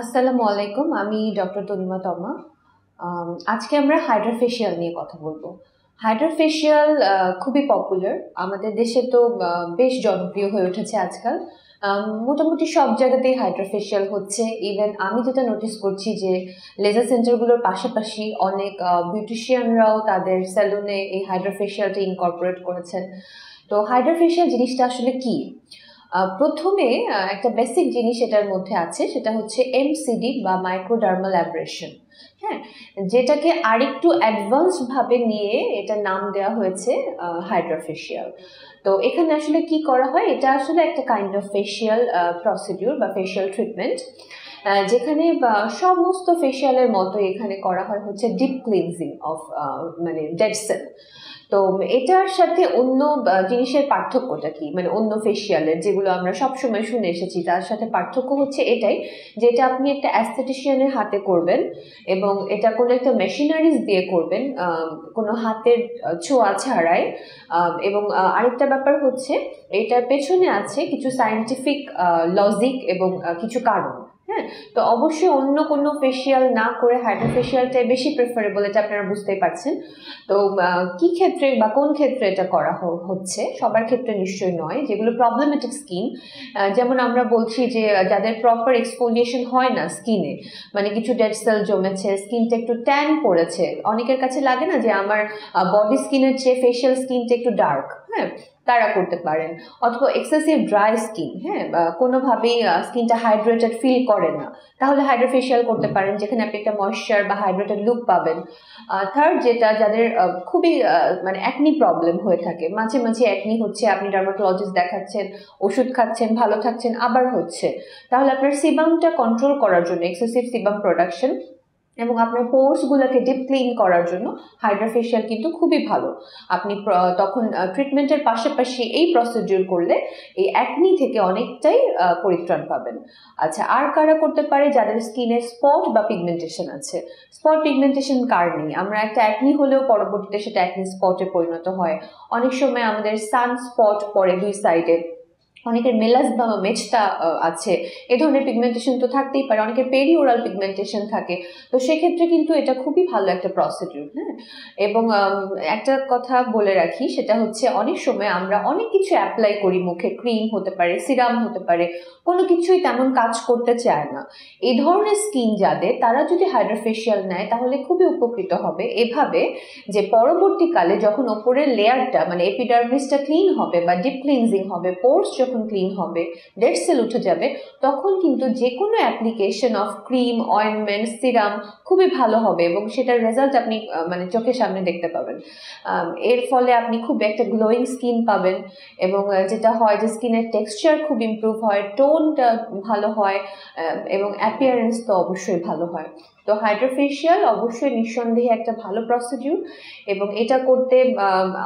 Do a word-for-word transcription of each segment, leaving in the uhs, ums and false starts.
আসসালামু আলাইকুম, আমি ডক্টর তনিমা তমা। আজকে আমরা হাইড্রাফেশিয়াল নিয়ে কথা বলবো। হাইড্রাফেশিয়াল খুবই পপুলার, আমাদের দেশে তো বেশ জনপ্রিয় হয়ে উঠেছে আজকাল। মোটামুটি সব জায়গাতেই হাইড্রাফেশিয়াল হচ্ছে। ইভেন আমি যেটা নোটিস করছি যে লেজার সেন্টারগুলোর পাশাপাশি অনেক বিউটিশিয়ানরাও তাদের স্যালুনে এই হাইড্রাফেশিয়ালটা ইনকর্পোরেট করেছেন। তো হাইড্রাফেশিয়াল জিনিসটা আসলে কী? প্রথমে একটা বেসিক জিনিস এটার মধ্যে আছে, সেটা হচ্ছে এমসিডি বা মাইক্রোডার্মাল অ্যাব্রেশন। হ্যাঁ, যেটাকে আরেকটু অ্যাডভান্সভাবে নিয়ে এটা নাম দেওয়া হয়েছে হাইড্রাফেশিয়াল। তো এখানে আসলে কি করা হয়, এটা আসলে একটা কাইন্ড অফ ফেশিয়াল প্রসিডিউর বা ফেশিয়াল ট্রিটমেন্ট, যেখানে সমস্ত ফেশিয়ালের মতো এখানে করা হয় হচ্ছে ডিপ ক্লিনজিং অফ মানে ডেড সেল। তো এটার সাথে অন্য জিনিসের পার্থক্যটা কি, মানে অন্য ফেশিয়ালের যেগুলো আমরা সবসময় শুনে এসেছি তার সাথে পার্থক্য হচ্ছে এটাই, যেটা আপনি একটা অ্যাস্থেটিশিয়ানের হাতে করবেন এবং এটা কোনো একটা মেশিনারিজ দিয়ে করবেন, কোনো হাতের ছোঁয়া ছাড়াই। এবং আরেকটা ব্যাপার হচ্ছে এটার পেছনে আছে কিছু সায়েন্টিফিক লজিক এবং কিছু কারণ। হ্যাঁ, তো অবশ্যই অন্য কোনো ফেশিয়াল না করে হাইড্রাফেশিয়ালটাই বেশি প্রেফারেবল, এটা আপনারা বুঝতেই পারছেন। তো কী ক্ষেত্রে বা কোন ক্ষেত্রে এটা করা হচ্ছে, সবার ক্ষেত্রে নিশ্চয়ই নয়। যেগুলো প্রবলেমেটিক স্কিন, যেমন আমরা বলছি যে যাদের প্রপার এক্সফোলিয়েশন হয় না স্কিনে, মানে কিছু ডেড সেল জমেছে, স্কিনটা একটু ট্যান পড়েছে, অনেকের কাছে লাগে না যে আমার বডি স্কিনের চেয়ে ফেশিয়াল স্কিনটা একটু ডার্ক, হ্যাঁ তারা করতে পারেন। অথবা এক্সেসিভ ড্রাই স্কিন, হ্যাঁ কোনোভাবেই স্কিনটা হাইড্রেটেড ফিল করে না, তাহলে হাইড্রাফেশিয়াল করতে পারেন, যেখানে আপনি একটা ময়শ্চার বা হাইড্রেটেড লুক পাবেন। থার্ড, যেটা যাদের খুবই মানে একনি প্রবলেম হয়ে থাকে, মাঝে মাঝে একনি হচ্ছে, আপনি ডার্মাটোলজিস্ট দেখাচ্ছেন, ওষুধ খাচ্ছেন, ভালো থাকছেন, আবার হচ্ছে, তাহলে আপনার সিবামটা কন্ট্রোল করার জন্য এক্সেসিভ সিবাম প্রোডাকশন এবং আপনার পোর্সগুলোকে ডিপ ক্লিন করার জন্য হাইড্রাফেশিয়াল কিন্তু খুবই ভালো। আপনি তখন ট্রিটমেন্টের পাশাপাশি এই প্রসিডিউর করলে এই অ্যাকনি থেকে অনেকটাই পরিত্রাণ পাবেন। আচ্ছা, আর কারা করতে পারে? যাদের স্কিনে স্পট বা পিগমেন্টেশন আছে। স্পট পিগমেন্টেশন কার নেই? আমরা একটা অ্যাকনি হলেও পরবর্তীতে সেটা অ্যাকনি স্পটে পরিণত হয়। অনেক সময় আমাদের সান স্পট পড়ে দুই সাইডে, অনেকের মেলাজমা বা মেচটা আছে, এ ধরনের পিগমেন্টেশন তো থাকতেই পারে, অনেকের পেরিওরাল পিগমেন্টেশন থাকে। তো সেক্ষেত্রে কিন্তু এটা খুবই ভালো একটা প্রসিডিউর। হ্যাঁ, এবং একটা কথা বলে রাখি, সেটা হচ্ছে অনেক সময় আমরা অনেক কিছু অ্যাপ্লাই করি মুখে, ক্রিম হতে পারে, সিরাম হতে পারে, কোনো কিছুই তেমন কাজ করতে চায় না। এই ধরনের স্কিন যাদের, তারা যদি হাইড্রাফেশিয়াল নেয় তাহলে খুবই উপকৃত হবে। এভাবে যে পরবর্তীকালে যখন ওপরের লেয়ারটা মানে এপিডার্মিসটা ক্লিন হবে বা ডিপ ক্লিনজিং হবে, পোর্স যখন ক্লিন হবে, ডেড সেল উঠে যাবে, তখন কিন্তু যে কোনো application of cream, ointment, serum খুবই ভালো হবে এবং সেটার রেজাল্ট আপনি মানে চোখের সামনে দেখতে পাবেন। এর ফলে আপনি খুব একটা গ্লোয়িং স্কিন পাবেন এবং যেটা হয় যে স্কিনের টেক্সচার খুব ইমপ্রুভ হয়, টোনটা ভালো হয় এবং অ্যাপিয়ারেন্স তো অবশ্যই ভালো হয়। তো হাইড্রাফেশিয়াল অবশ্যই নিঃসন্দেহে একটা ভালো প্রসিডিউর এবং এটা করতে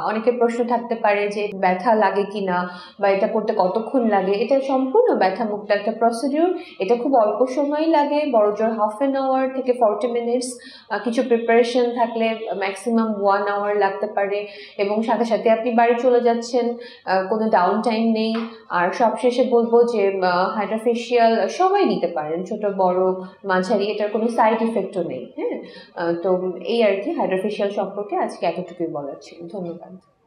অনেকের প্রশ্ন থাকতে পারে যে ব্যথা লাগে কি না বা এটা করতে কতক্ষণ লাগে। এটা সম্পূর্ণ ব্যথামুক্ত একটা প্রসিডিউর, এটা খুব অল্প সময় লাগে, বড় জোর হাফ অ্যান আওয়ার থেকে ফর্টি মিনিটস, কিছু প্রিপারেশন থাকলে ম্যাক্সিমাম ওয়ান আওয়ার লাগতে পারে এবং সাথে সাথে আপনি বাড়ি চলে যাচ্ছেন, কোনো ডাউন টাইম নেই। আর সবশেষে বলবো যে হাইড্রাফেশিয়াল সবাই নিতে পারেন, ছোট বড় মাঝারি, এটার কোনো সাইড ইফেক্টও নেই। হ্যাঁ, তো এই আর কি হাইড্রাফেশিয়াল সম্পর্কে আজকে এতটুকুই বলার ছিল। ধন্যবাদ।